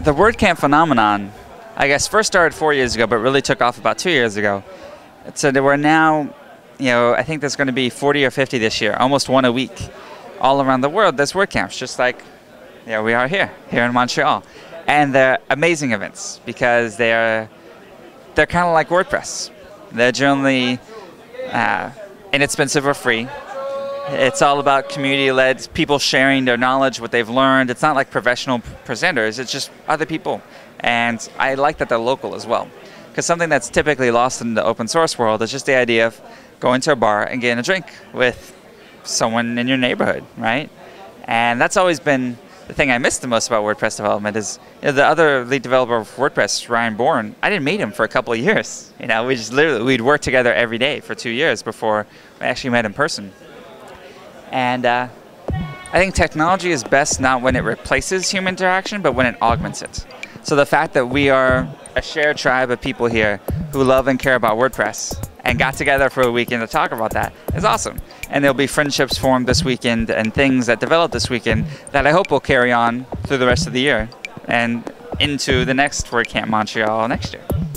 the WordCamp phenomenon, I guess, first started 4 years ago, but really took off about 2 years ago. So there were now, you know, I think there's going to be 40 or 50 this year, almost one a week, all around the world. There's WordCamps, just like, you know, we are here in Montreal, and they're amazing events because they're kind of like WordPress. They're generally inexpensive or free. It's all about community-led, people sharing their knowledge, what they've learned. It's not like professional presenters, it's just other people. And I like that they're local as well, because something that's typically lost in the open source world is just the idea of going to a bar and getting a drink with someone in your neighborhood, right? And that's always been the thing I miss the most about WordPress development is, you know, the other lead developer of WordPress, Ryan Bourne, I didn't meet him for a couple of years. You know, we'd work together every day for 2 years before we actually met in person. And I think technology is best not when it replaces human interaction, but when it augments it. So the fact that we are a shared tribe of people here who love and care about WordPress and got together for a weekend to talk about that is awesome. And there'll be friendships formed this weekend and things that develop this weekend that I hope will carry on through the rest of the year and into the next WordCamp Montreal next year.